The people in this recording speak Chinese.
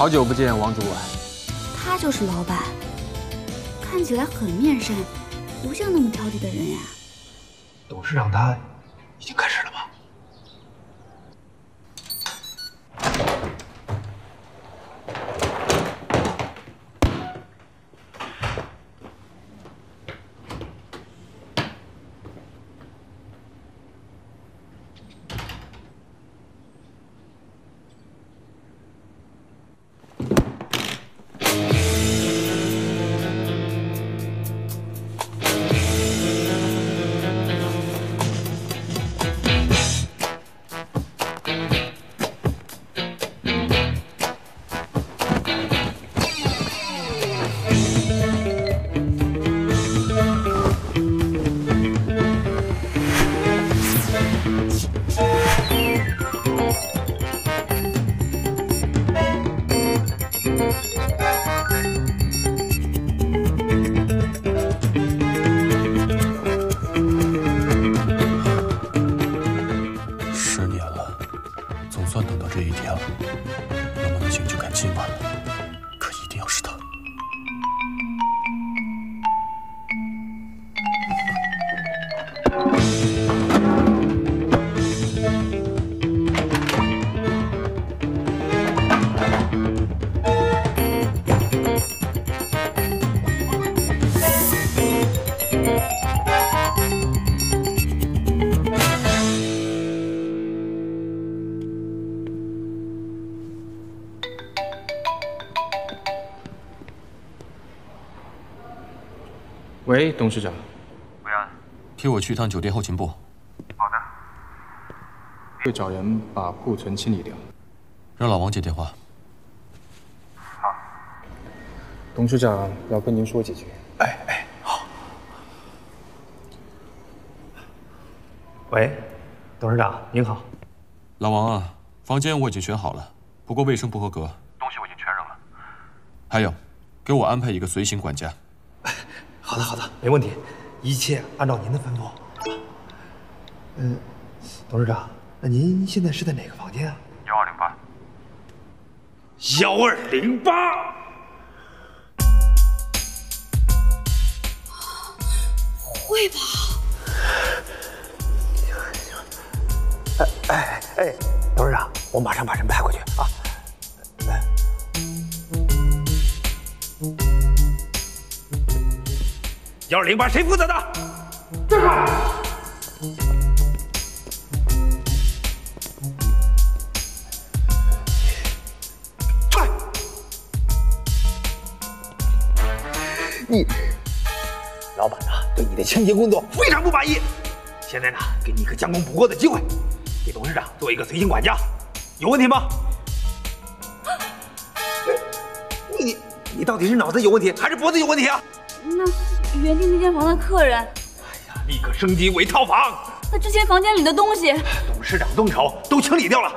好久不见，王主管。他就是老板，看起来很面善，不像那么挑剔的人呀。董事长他已经开始了吗？喂，董事长。维安，替我去一趟酒店后勤部。好的。会找人把库存清理掉。让老王接电话。好。董事长要跟您说几句。哎，好。喂，董事长您好。老王啊，房间我已经选好了，不过卫生不合格，东西我已经全扔了。还有，给我安排一个随行管家。 好的，没问题，一切按照您的吩咐。董事长，那您现在是在哪个房间啊？1208。1208。会吧？哎，董事长，我马上把人派过去啊。 1208谁负责的？站住！快！你老板呢？对你的清洁工作非常不满意。现在呢，给你一个将功补过的机会，给董事长做一个随行管家，有问题吗？你到底是脑子有问题还是脖子有问题啊？那。 原定那间房的客人，哎呀，立刻升级为套房。那之前房间里的东西，董事长动手都清理掉了。